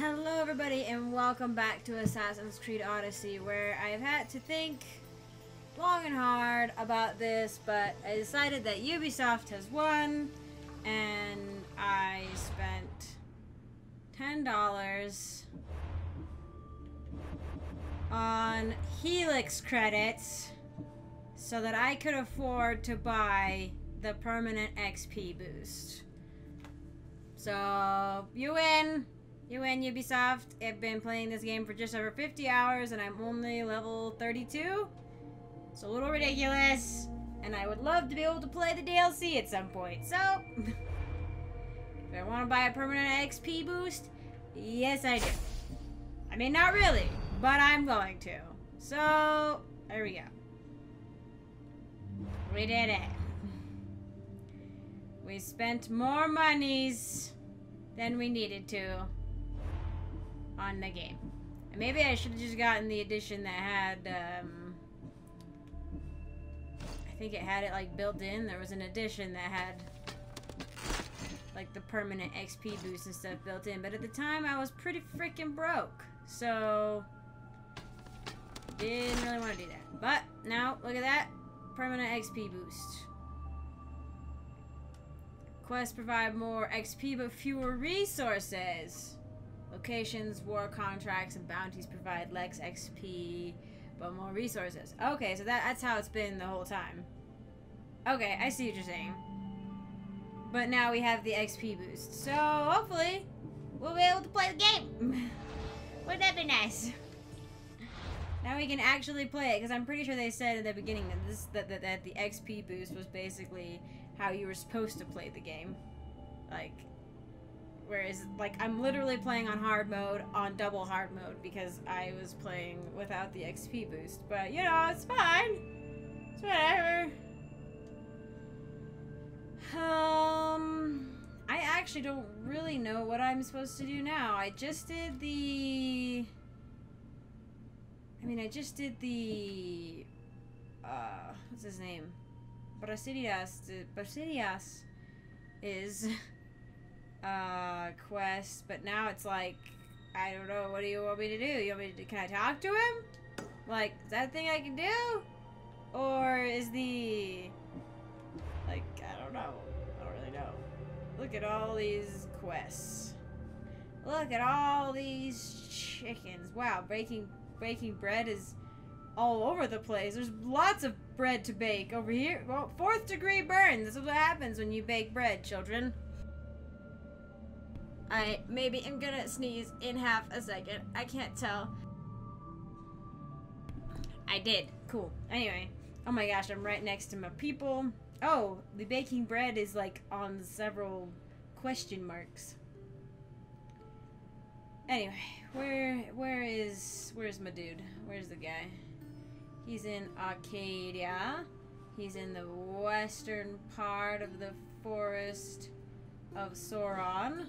Hello everybody and welcome back to Assassin's Creed Odyssey, where I've had to think long and hard about this, but I decided that Ubisoft has won and I spent $10 on Helix credits so that I could afford to buy the permanent XP boost. So, you win! You win, Ubisoft. I've been playing this game for just over 50 hours and I'm only level 32. It's a little ridiculous. And I would love to be able to play the DLC at some point. So, if I want to buy a permanent XP boost, yes I do. I mean, not really, but I'm going to. So, there we go. We did it. We spent more monies than we needed to on the game. And maybe I should have just gotten the edition that had, I think it had it like built in. There was an edition that had like the permanent XP boost and stuff built in. But at the time I was pretty freaking broke. So, didn't really want to do that. But now, look at that. Permanent XP boost. Quests provide more XP but fewer resources. Locations, war contracts, and bounties provide less XP but more resources. Okay, so that's how it's been the whole time. Okay, I see what you're saying. But now we have the XP boost. So hopefully we'll be able to play the game. Wouldn't that be nice? Now we can actually play it, because I'm pretty sure they said at the beginning that that the XP boost was basically how you were supposed to play the game. Like, whereas, like, I'm literally playing on hard mode, on double hard mode, because I was playing without the XP boost. But, you know, it's fine. It's whatever. I actually don't really know what I'm supposed to do now. I just did the... what's his name? Brasidas is quest, but now it's like, I don't know, what do you want me to do? You want me to, can I talk to him? Like, is that a thing I can do? Or is the, like, I don't know. I don't really know. Look at all these quests. Look at all these chickens. Wow, breaking bread is all over the place. There's lots of bread to bake over here. Well, 4th degree burns. This is what happens when you bake bread, children. I maybe am gonna sneeze in half a second. I can't tell. I did. Cool. Anyway. Oh my gosh, I'm right next to my people. Oh, the baking bread is like on several question marks. Anyway, where's my dude? Where's the guy? He's in Arkadia. He's in the western part of the Forest of Sauron,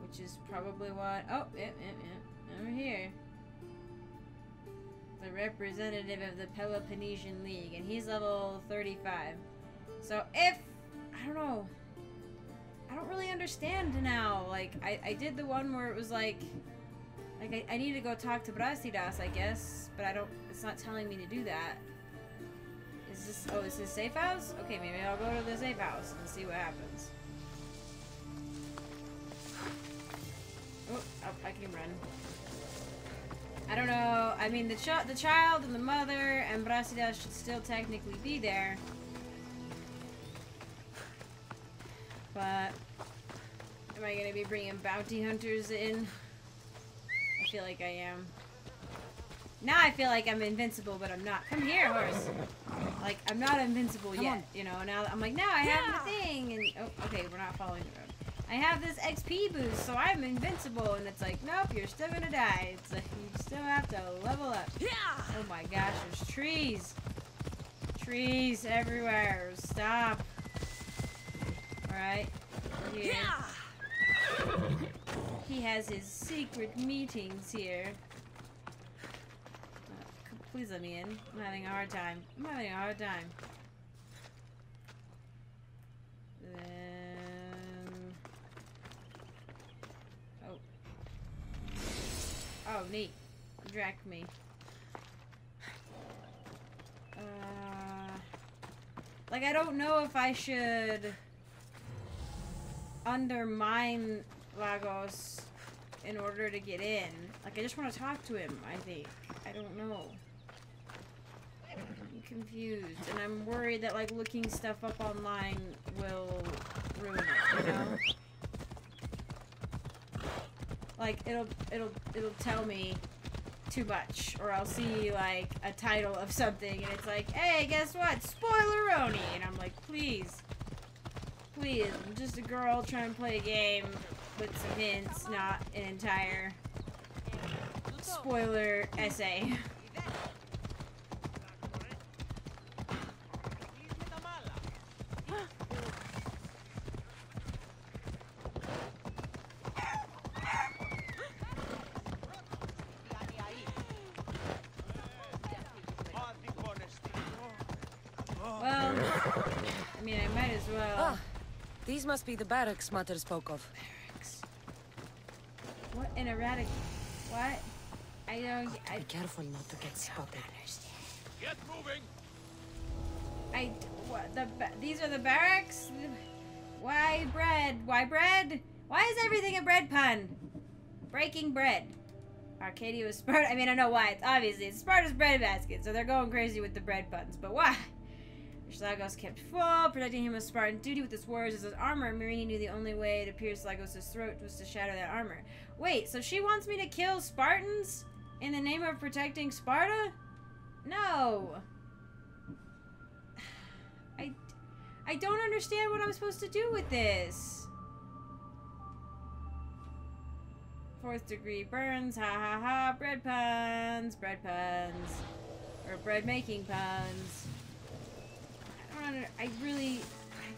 which is probably what. Oh, over here. The representative of the Peloponnesian League, and he's level 35. So if I don't know. I don't really understand now. Like, I did the one where it was like I need to go talk to Brasidas, I guess, but I don't, it's not telling me to do that. Is this, oh, is this safe house? Okay, maybe I'll go to the safe house and see what happens. Oh, I can run. I don't know, I mean, the child and the mother and Brasidas should still technically be there. But, am I going to be bringing bounty hunters in? I feel like I am. Now I feel like I'm invincible, but I'm not. Come here, horse. Like, I'm not invincible yet, you know. Now I'm like, now I have the thing. And oh, okay, we're not following the road. I have this XP boost, so I'm invincible. And it's like, nope, you're still going to die. It's like, you still have to level up. Oh my gosh, there's trees. Trees everywhere. Stop. Alright, here. He has his secret meetings here. Oh, please let me in. I'm having a hard time. Then... Oh, Oh, neat. You dragged me. Like, I don't know if I should undermine Lagos in order to get in. Like, I just want to talk to him, I think. I don't know. I'm confused, and I'm worried that, like, looking stuff up online will ruin it, you know? Like, it'll tell me too much, or I'll see, like, a title of something, and it's like, hey, guess what? Spoileroni! And I'm like, please. Please, I'm just a girl trying to play a game with some hints, not an entire spoiler essay. These must be the barracks Mater spoke of. Barracks. What an erratic. What? I don't. I be careful not to get spotted. Get moving. I. What the? These are the barracks. Why bread? Why bread? Why is everything a bread pun? Breaking bread. Arcadia was Sparta. I mean, I know why. It's obviously it's Sparta's bread basket, so they're going crazy with the bread puns. But why? Lagos kept full, protecting him with Spartan duty with his words as his armor. Mirini knew the only way to pierce Lagos' throat was to shatter that armor. Wait, so she wants me to kill Spartans in the name of protecting Sparta? No. I don't understand what I'm supposed to do with this. 4th degree burns, ha ha ha, bread puns, or bread making puns. I really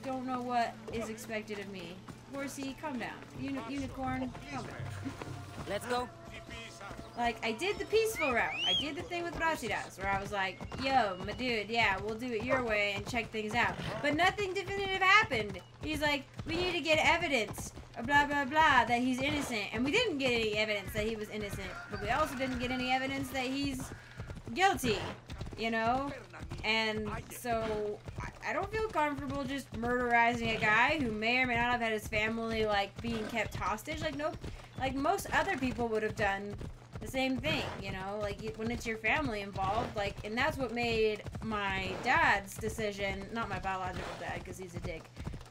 don't know what is expected of me. Horsey, calm down. Unicorn, calm down. Let's go. Like, I did the peaceful route. I did the thing with Brasidas, where I was like, yo, my dude, yeah, we'll do it your way and check things out. But nothing definitive happened. He's like, we need to get evidence, blah, blah, blah, that he's innocent. And we didn't get any evidence that he was innocent, but we also didn't get any evidence that he's guilty, you know? And so, I don't feel comfortable just murderizing a guy who may or may not have had his family, like, being kept hostage. Like, nope. Like, most other people would have done the same thing, you know? Like, when it's your family involved, like, and that's what made my dad's decision, not my biological dad, because he's a dick,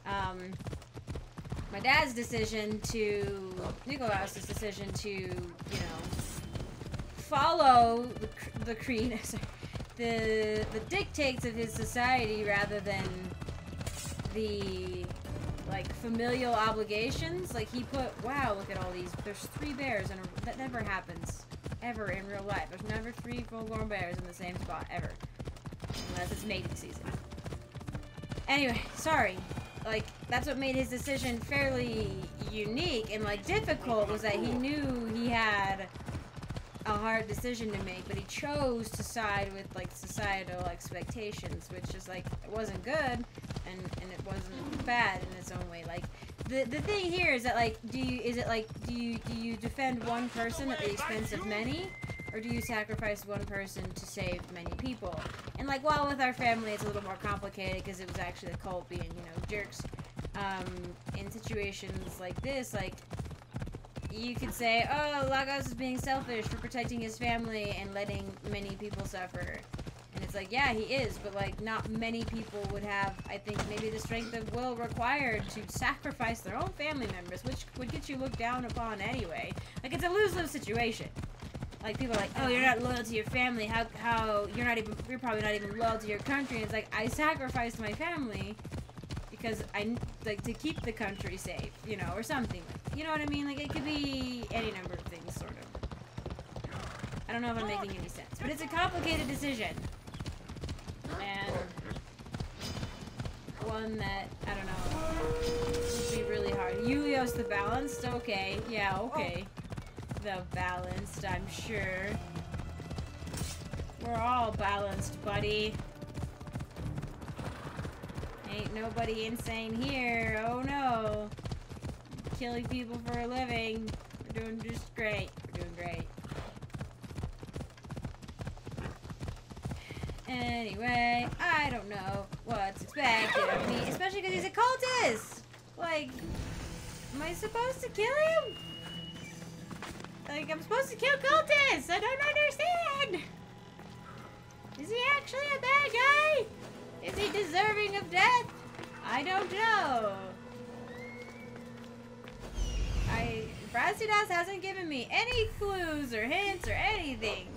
my dad's decision to, Nicholas's decision to, you know, follow the creed, sorry. The dictates of his society rather than the, like, familial obligations. Like, he put, wow, look at all these. There's 3 bears, and that never happens, ever in real life. There's never 3 full-grown bears in the same spot, ever. Unless it's mating season. Anyway, sorry. Like, that's what made his decision fairly unique and, like, difficult was that he knew he had a hard decision to make, but he chose to side with, like, societal expectations, which is, like, it wasn't good, and it wasn't bad in its own way. Like, the thing here is that, like, do you defend one person at the expense of many, or do you sacrifice one person to save many people? And, like, well, with our family, it's a little more complicated, because it was actually the cult being, you know, jerks. In situations like this, like, you could say, oh, Lagos is being selfish for protecting his family and letting many people suffer. And it's like, yeah, he is, but, like, not many people would have, I think, maybe the strength of will required to sacrifice their own family members, which would get you looked down upon anyway. Like, it's a lose-lose situation. Like, people are like, oh, you're not loyal to your family, how, you're probably not even loyal to your country. And it's like, I sacrificed my family because I, like, to keep the country safe, you know, or something like that. You know what I mean? Like, it could be any number of things, sort of. I don't know if I'm making any sense. But it's a complicated decision. And one that, I don't know, would be really hard. Yulios the Balanced? Okay. Yeah, okay. The Balanced, I'm sure. We're all balanced, buddy. Ain't nobody insane here. Oh, no. Killing people for a living. We're doing just great. We're doing great. anyway. I don't know what's expected of me, especially because he's a cultist. Like, am I supposed to kill him? Like, I'm supposed to kill cultists. I don't understand. Is he actually a bad guy? Is he deserving of death? I don't know. Brasidas hasn't given me any clues or hints or anything.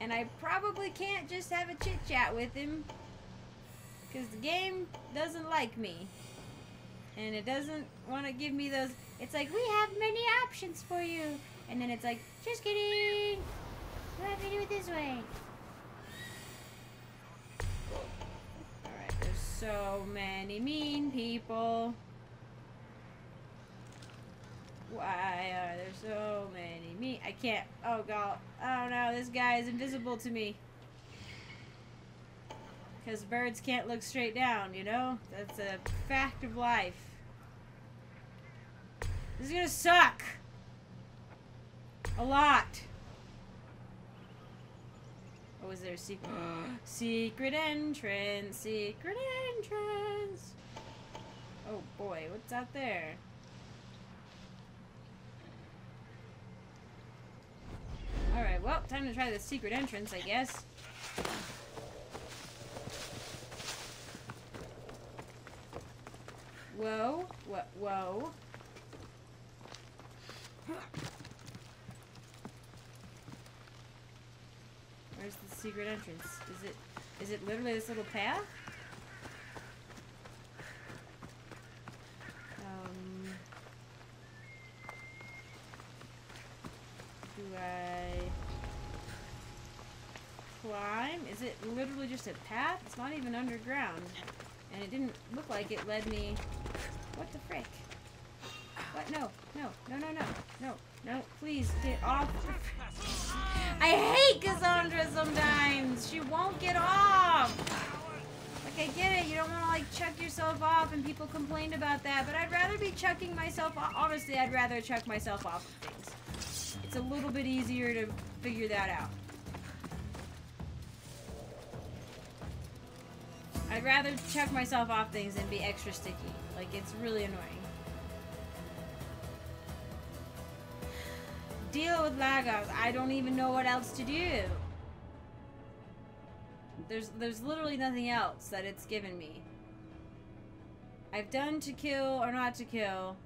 And I probably can't just have a chit-chat with him, because the game doesn't like me. And it doesn't want to give me those, it's like, we have many options for you. And then it's like, just kidding. You have to do it this way. Alright, there's so many mean people. Why are there so many me? I can't. Oh god. Oh no, this guy is invisible to me. Because birds can't look straight down, you know? That's a fact of life. This is gonna suck. A lot. Oh, is there a secret? Secret entrance. Secret entrance. Oh boy, what's out there? Alright, well, time to try the secret entrance, I guess. Whoa, what, whoa. Where's the secret entrance? Is it literally this little path? Do I climb? Is it literally just a path? It's not even underground. And it didn't look like it led me. What the frick? What? No, no, no, no, no, no, no, please get off. I hate Cassandra sometimes! She won't get off! Like, I get it, you don't want to, like, chuck yourself off, and people complained about that, but I'd rather be chucking myself off. Honestly, I'd rather chuck myself off of things. It's a little bit easier to figure that out. I'd rather check myself off things than be extra sticky. Like, it's really annoying. Deal with Lagos. I don't even know what else to do. There's literally nothing else that it's given me. I've done to kill or not to kill,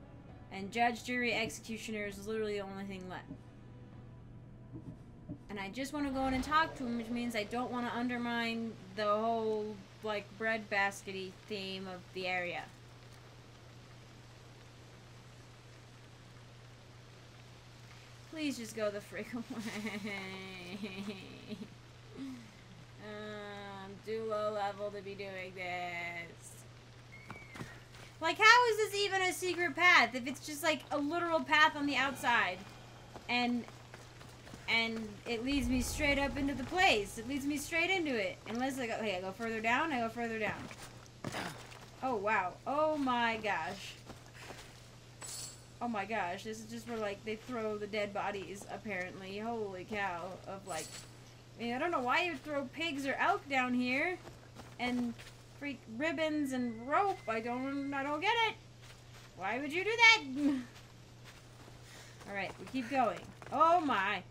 and judge, jury, executioner is literally the only thing left. And I just want to go in and talk to him, which means I don't want to undermine the whole, like, breadbasket-y theme of the area. Please just go the frick away. I'm too low level to be doing this. Like, how is this even a secret path if it's just, like, a literal path on the outside? And it leads me straight up into the place. It leads me straight into it. Unless I go, hey, I go further down, I go further down. Oh, wow. Oh, my gosh. Oh, my gosh. This is just where, like, they throw the dead bodies, apparently. Holy cow. Of, like, I mean, I don't know why you throw pigs or elk down here. And freak ribbons and rope. I don't get it. Why would you do that? All right, we keep going. Oh my.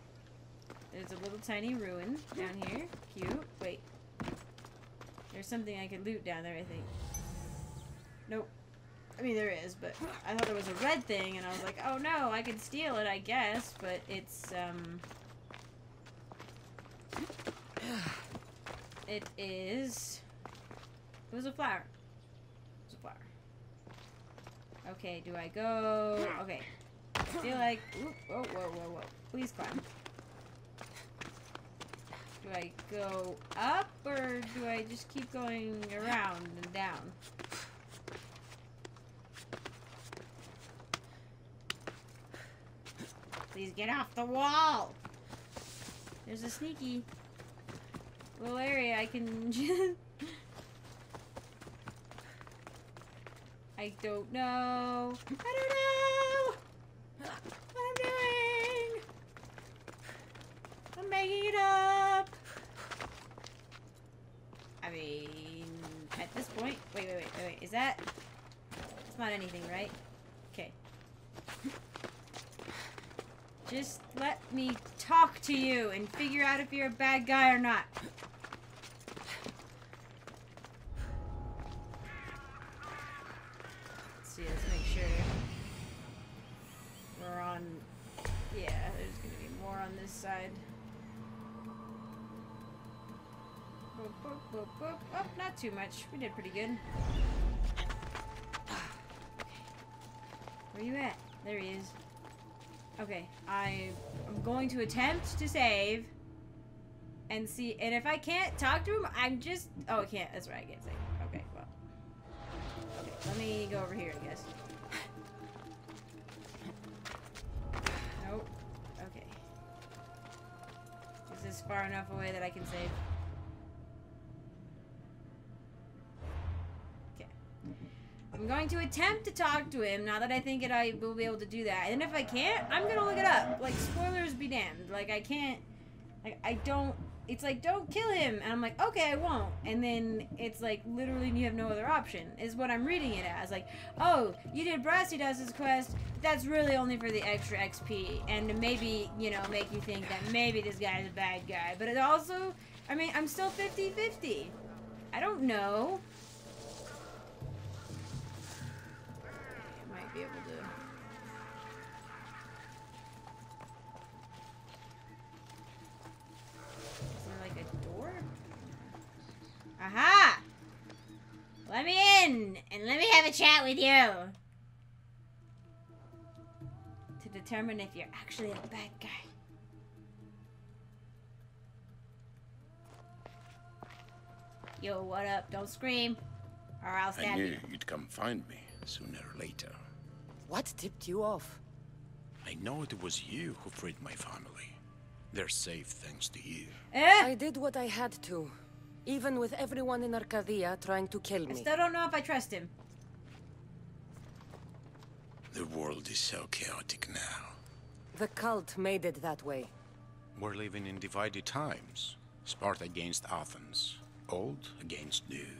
There's a little tiny ruin down here. Cute. Wait. There's something I could loot down there, I think. Nope. I mean, there is, but I thought there was a red thing and I was like, "Oh no, I could steal it, I guess," but it's it was a flower. It was a flower. Okay, do I go? Okay. Feel like, oop, oh, whoa, whoa, whoa. Please climb. Do I go up, or do I just keep going around and down? Please get off the wall! There's a sneaky little area I can just... I don't know. I don't know what I'm doing. I'm making it up. that? It's not anything, right? Okay. Just let me talk to you and figure out if you're a bad guy or not. Let's see, let's make sure we're on... Yeah, there's gonna be more on this side. Boop, boop, boop, boop. Oh, not too much. We did pretty good. Where you at? There he is. Okay, I'm going to attempt to save and see, and if I can't talk to him, I'm just, oh, I can't, that's right, I can't save. Okay, well, okay, let me go over here, I guess. Nope, okay. Is this far enough away that I can save? I'm going to attempt to talk to him now that I think I will be able to do that. And if I can't, I'm going to look it up. Like, spoilers be damned. Like, I can't... Like, I don't... It's like, don't kill him. And I'm like, okay, I won't. And then it's like, literally, you have no other option, is what I'm reading it as. Like, oh, you did Brasidas' quest, but that's really only for the extra XP. And to maybe, you know, make you think that maybe this guy's a bad guy. But it also... I mean, I'm still 50-50. I don't know. Be able to. Is there like a door? Aha! Let me in and let me have a chat with you to determine if you're actually a bad guy. Yo, what up? Don't scream, or I'll stab you. I knew you'd come find me sooner or later. What tipped you off? I know it was you who freed my family. They're safe thanks to you. I did what I had to, even with everyone in Arkadia trying to kill me. I still don't know if I trust him. The world is so chaotic now. The cult made it that way. We're living in divided times. Sparta against Athens. Old against new.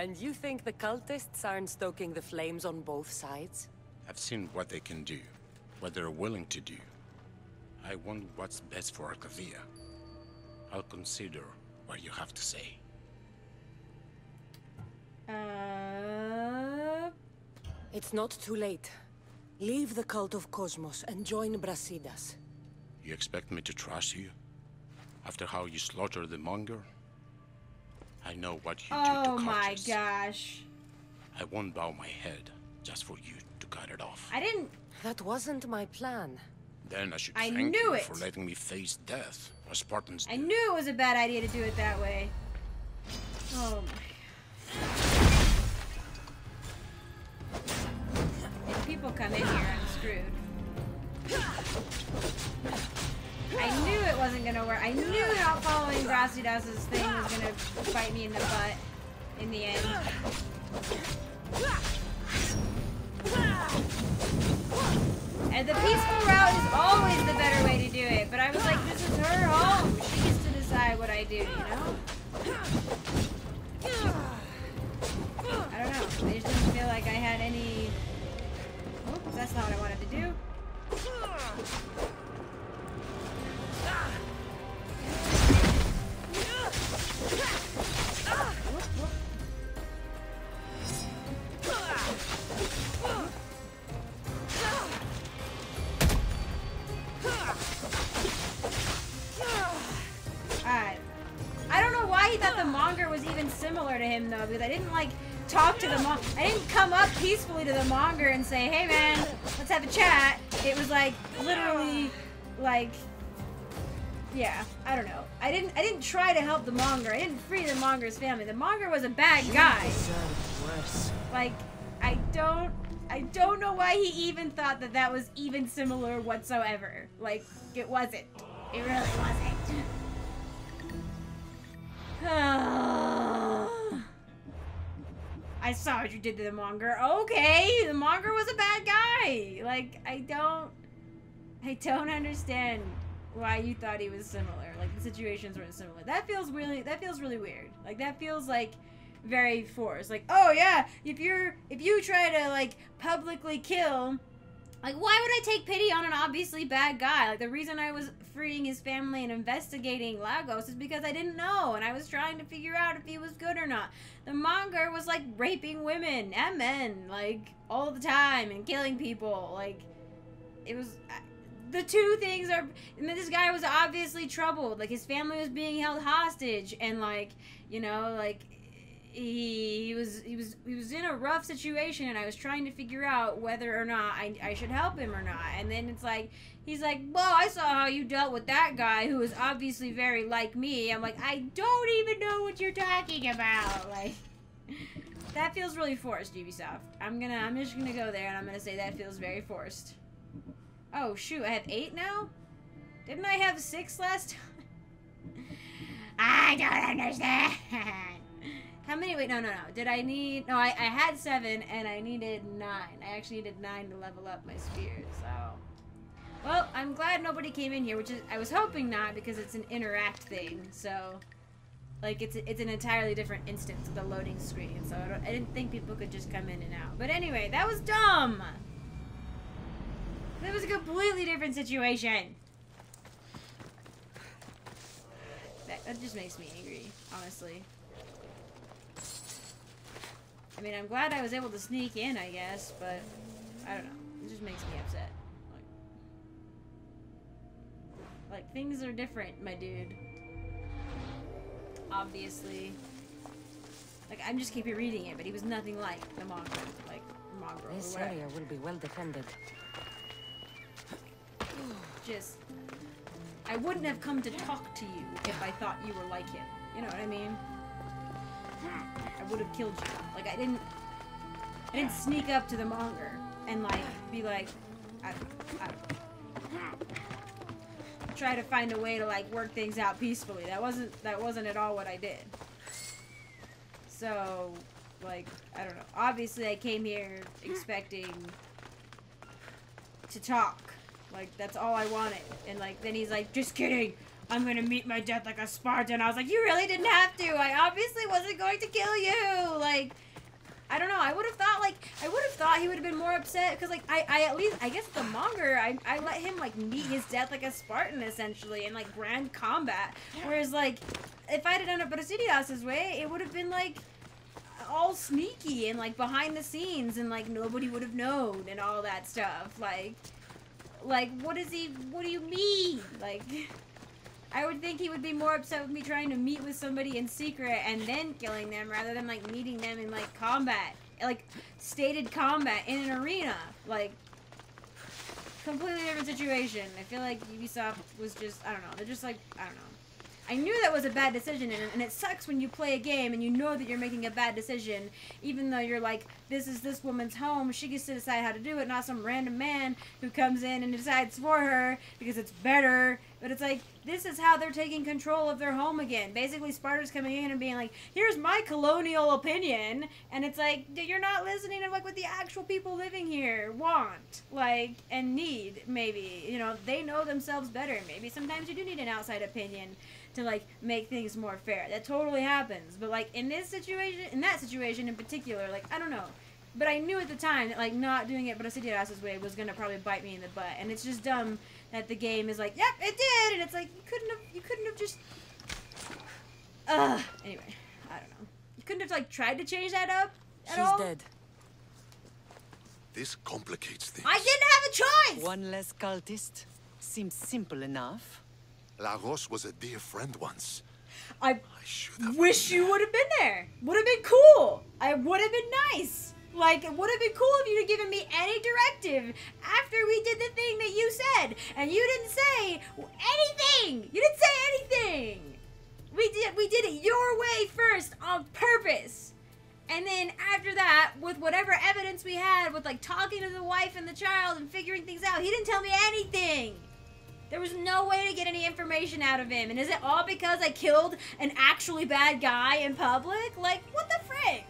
And you think the cultists aren't stoking the flames on both sides? I've seen what they can do, what they're willing to do. I want what's best for Arkadia. I'll consider what you have to say. It's not too late. Leave the cult of Cosmos and join Brasidas. You expect me to trust you? After how you slaughtered the Monger? I know what you do to cultists. Gosh. I won't bow my head just for you to cut it off. I didn't... That wasn't my plan. Then I should thank you for letting me face death, as Spartans do. I knew it was a bad idea to do it that way. Oh my god. If people come in here, I'm screwed. I knew it wasn't gonna work. I knew not following Brasidas' thing was gonna bite me in the butt in the end. And the peaceful route is always the better way to do it, but I was like, this is her home. She gets to decide what I do, you know? I don't know. I just didn't feel like I had any... Oops, that's not what I wanted to do. Alright. I don't know why he thought the Monger was even similar to him though, because I didn't like talk to the Monger. I didn't come up peacefully to the Monger and say, hey man, let's have a chat. It was like literally like... Yeah, I don't know. I didn't try to help the Monger. I didn't free the Monger's family. The Monger was a bad guy. Like, I don't know why he even thought that that was even similar whatsoever. Like, it wasn't. It really wasn't. I saw what you did to the Monger. Okay, the Monger was a bad guy. Like, I don't understand why you thought he was similar. Like, the situations weren't similar. That feels really weird. Like, that feels like very force. Like, oh yeah, if you try to like publicly kill, like why would I take pity on an obviously bad guy? Like the reason I was freeing his family and investigating Lagos is because I didn't know and I was trying to figure out if he was good or not. The Monger was like raping women and men like all the time and killing people. Like it was. The two things are, I mean, this guy was obviously troubled. Like, his family was being held hostage, and like, you know, like he was in a rough situation, and I was trying to figure out whether or not I should help him or not. And then it's like, he's like, well, I saw how you dealt with that guy who was obviously very like me. I'm like, I don't even know what you're talking about. Like, that feels really forced, Ubisoft. I'm just gonna go there, and I'm gonna say that feels very forced. Oh, shoot, I have 8 now? Didn't I have 6 last time? I don't understand. How many? Wait, no. Did I need... No, I had 7, and I needed 9. I actually needed 9 to level up my spear, so... Well, I'm glad nobody came in here, which is... I was hoping not, because it's an interact thing, so... Like, it's an entirely different instance of the loading screen, so I didn't think people could just come in and out. But anyway, that was dumb! That was a completely different situation. That just makes me angry, honestly. I mean, I'm glad I was able to sneak in, I guess, but I don't know. It just makes me upset. Like things are different, my dude. Obviously. Like, I'm just keeping reading it, but he was nothing like the Monger. Like, Monger. This area will be well defended. Just, I wouldn't have come to talk to you if I thought you were like him. You know what I mean? I would have killed you. Like, I didn't sneak up to the Monger and like be like, I try to find a way to like work things out peacefully. That wasn't at all what I did. So, like, I don't know. Obviously, I came here expecting to talk. Like, that's all I wanted. And, like, then he's like, just kidding. I'm gonna meet my death like a Spartan. I was like, you really didn't have to. I obviously wasn't going to kill you. Like, I don't know. I would have thought he would have been more upset. Because, like, I guess the Monger, I let him, like, meet his death like a Spartan, essentially, in, like, grand combat. Whereas, like, if I had done it Brasidas' way, it would have been, like, all sneaky and, like, behind the scenes. And, like, nobody would have known and all that stuff. Like, what do you mean? Like, I would think he would be more upset with me trying to meet with somebody in secret and then killing them rather than, like, meeting them in, like, combat. Like, stated combat in an arena. Like, completely different situation. I feel like Ubisoft was just, I don't know, they're just like, I don't know. I knew that was a bad decision, and it sucks when you play a game and you know that you're making a bad decision, even though you're like, this is this woman's home, she gets to decide how to do it, not some random man who comes in and decides for her because it's better. But it's like, this is how they're taking control of their home again. Basically, Sparta's coming in and being like, here's my colonial opinion, and it's like, you're not listening to like what the actual people living here want, like, and need, maybe. You know, they know themselves better. Maybe sometimes you do need an outside opinion to, like, make things more fair. That totally happens. But, like, in this situation, in that situation in particular, like, I don't know. But I knew at the time that, like, not doing it Brasidas' way was gonna probably bite me in the butt. And it's just dumb that the game is like, yep, it did! And it's like, you couldn't have just... Ugh. Anyway, I don't know. You couldn't have, like, tried to change that up at all? She's dead. This complicates things. I didn't have a choice! One less cultist seems simple enough. Lagos was a dear friend once. I wish you would have been there. Would have been cool. I would have been nice. Like, it would have been cool if you'd have given me any directive after we did the thing that you said. And you didn't say anything. You didn't say anything. We did it your way first on purpose. And then after that, with whatever evidence we had, with like talking to the wife and the child and figuring things out, he didn't tell me anything. There was no way to get any information out of him. And is it all because I killed an actually bad guy in public? Like, what the frick?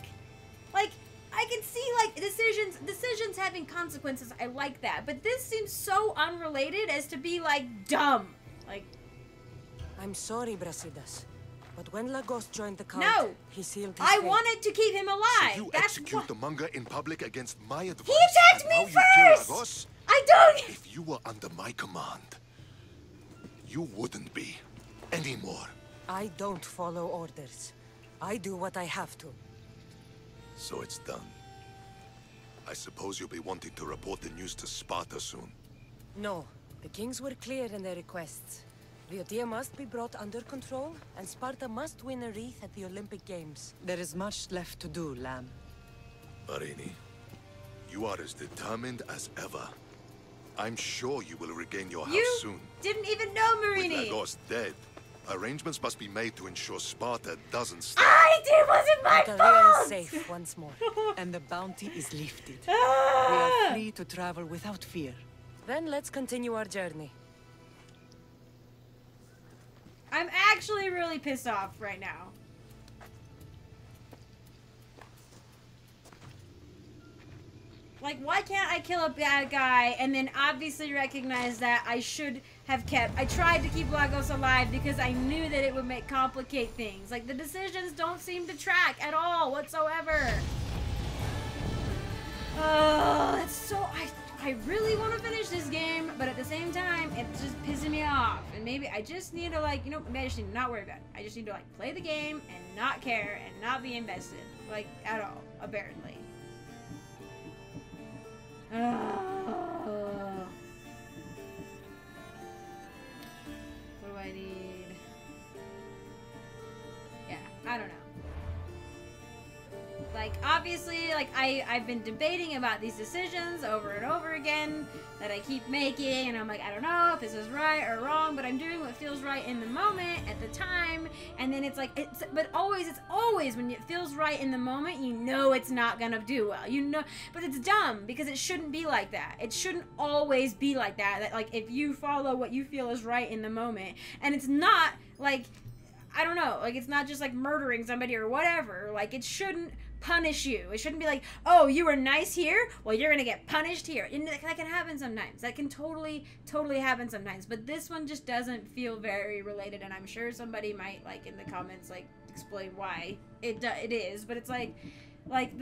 Like, I can see, like, decisions having consequences. I like that. But this seems so unrelated as to be, like, dumb. Like... I'm sorry, Brasidas. But when Lagos joined the cult, he sealed his fate. I wanted to keep him alive. So you execute the Monger in public against my advice. He attacked me first! I don't... If you were under my command, you wouldn't be anymore. I don't follow orders. I do what I have to. So it's done. I suppose you'll be wanting to report the news to Sparta soon. No. The kings were clear in their requests. Boeotia must be brought under control, and Sparta must win a wreath at the Olympic Games. There is much left to do, Lamb. Marini, you are as determined as ever. I'm sure you will regain your house soon. You didn't even know, Marini! With Lagos dead, arrangements must be made to ensure Sparta doesn't stop. It wasn't my fault! Career is safe once more, and the bounty is lifted. We are free to travel without fear. Then let's continue our journey. I'm actually really pissed off right now. Like, why can't I kill a bad guy and then obviously recognize that I should have kept... I tried to keep Lagos alive because I knew that it would complicate things. Like, the decisions don't seem to track at all whatsoever. Oh, that's so... I really want to finish this game, but at the same time, it's just pissing me off. And maybe I just need to, like, you know, maybe I just need to not worry about it. I just need to, like, play the game and not care and not be invested, like, at all, apparently. What do I need? Yeah, I don't know. Like, obviously, like, I've been debating about these decisions over and over again that I keep making, and I'm like, I don't know if this is right or wrong, but I'm doing what feels right in the moment, at the time, and then it's like, it's always when it feels right in the moment, you know it's not gonna do well, you know, but it's dumb, because it shouldn't be like that. It shouldn't always be like that, like, if you follow what you feel is right in the moment, and it's not, like, I don't know, like, it's not just, like, murdering somebody or whatever, like, it shouldn't punish you. It shouldn't be like, oh, you were nice here, well, you're gonna get punished here. And that can happen sometimes. That can totally happen sometimes. But this one just doesn't feel very related, and I'm sure somebody might, like, in the comments, like, explain why it is. But it's like it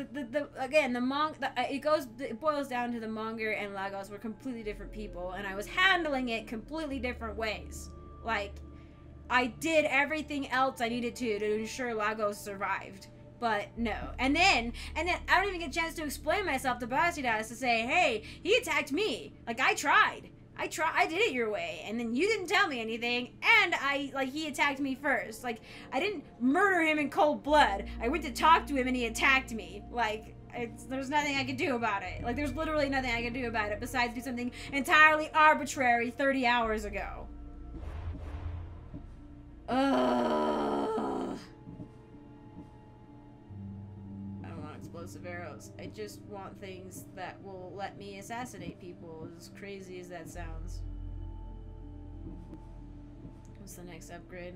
boils down to the Monger and Lagos were completely different people, and I was handling it completely different ways. Like, I did everything else I needed to ensure Lagos survived. But no. And then I don't even get a chance to explain myself to Brasidas to say, hey, he attacked me. Like, I tried. I did it your way. And then you didn't tell me anything. And he attacked me first. Like, I didn't murder him in cold blood. I went to talk to him and he attacked me. Like, there's nothing I could do about it. Like, there's literally nothing I could do about it besides do something entirely arbitrary 30 hours ago. Explosive arrows. I just want things that will let me assassinate people, as crazy as that sounds. What's the next upgrade?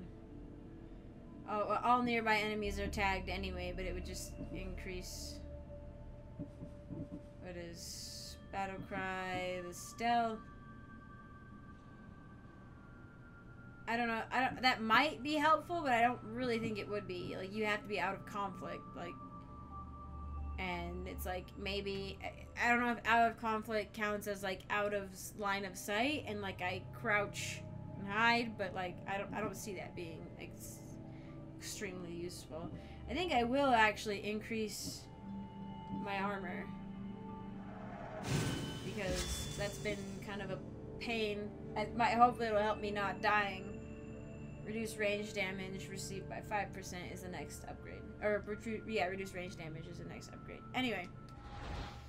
Oh, all nearby enemies are tagged anyway, but it would just increase. What is battle cry? The stealth. I don't know. That might be helpful, but I don't really think it would be. Like, you have to be out of conflict. Like. And it's like, maybe, I don't know if out of conflict counts as, like, out of line of sight, and, like, I crouch and hide, but, like, I don't see that being extremely useful. I think I will actually increase my armor, because that's been kind of a pain. Hopefully it'll help me not dying. Reduce range damage received by 5% is the next upgrade. Or, yeah, reduce range damage is the next upgrade. Anyway,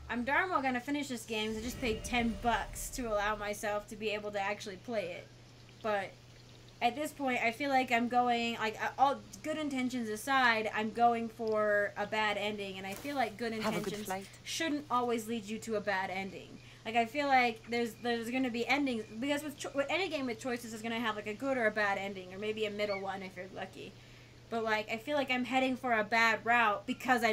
I'm darn well gonna finish this game, because I just paid $10 to allow myself to be able to actually play it. But at this point, I feel like I'm going, like, all good intentions aside, I'm going for a bad ending, and I feel like good intentions shouldn't always lead you to a bad ending. Like, I feel like there's gonna be endings, because with any game with choices is gonna have, like, a good or a bad ending, or maybe a middle one if you're lucky. But, like, I feel like I'm heading for a bad route because I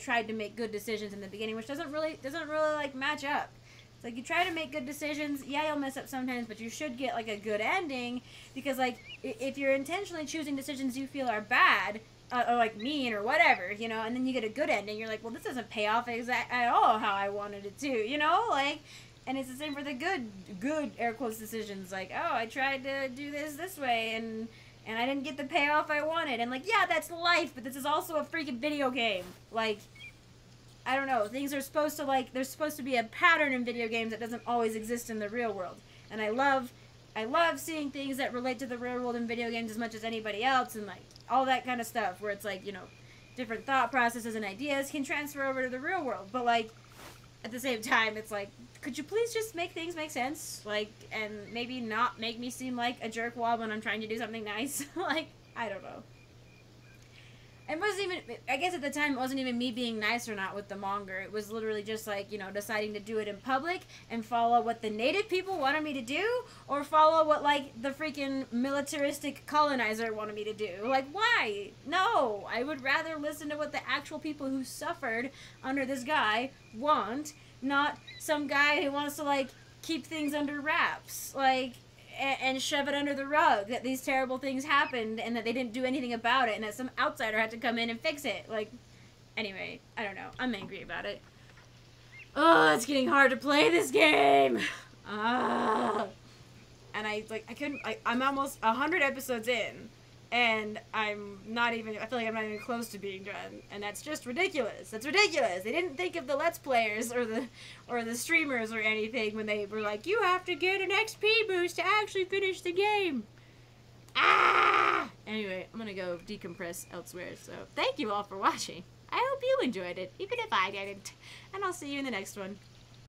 tried to make good decisions in the beginning, which doesn't really, like, match up. It's like, you try to make good decisions. Yeah, you'll mess up sometimes, but you should get, like, a good ending. Because, like, if you're intentionally choosing decisions you feel are bad, or, like, mean or whatever, you know, and then you get a good ending, you're like, well, this doesn't pay off at all how I wanted it to, you know? Like, and it's the same for the good, air quotes, decisions. Like, oh, I tried to do this way, and I didn't get the payoff I wanted. And, like, yeah, that's life, but this is also a freaking video game. Like, I don't know, things are supposed to, like, there's supposed to be a pattern in video games that doesn't always exist in the real world. And I love seeing things that relate to the real world in video games as much as anybody else, and, like, all that kind of stuff, where it's, like, you know, different thought processes and ideas can transfer over to the real world. But, like, at the same time, it's like, could you please just make things make sense? Like, and maybe not make me seem like a jerkwad when I'm trying to do something nice. Like, I don't know. It wasn't even, I guess at the time, it wasn't even me being nice or not with the Monger. It was literally just like, you know, deciding to do it in public and follow what the native people wanted me to do, or follow what, like, the freaking militaristic colonizer wanted me to do. Like, why? No, I would rather listen to what the actual people who suffered under this guy want, not some guy who wants to, like, keep things under wraps. Like, and shove it under the rug that these terrible things happened and that they didn't do anything about it and that some outsider had to come in and fix it. Like, anyway, I don't know. I'm angry about it. Oh, it's getting hard to play this game. And I'm almost 100 episodes in and I feel like I'm not even close to being done. And that's just ridiculous. That's ridiculous. They didn't think of the Let's Players or the streamers or anything when they were like, you have to get an XP boost to actually finish the game. Ah! Anyway, I'm gonna go decompress elsewhere. So thank you all for watching. I hope you enjoyed it, even if I didn't. And I'll see you in the next one.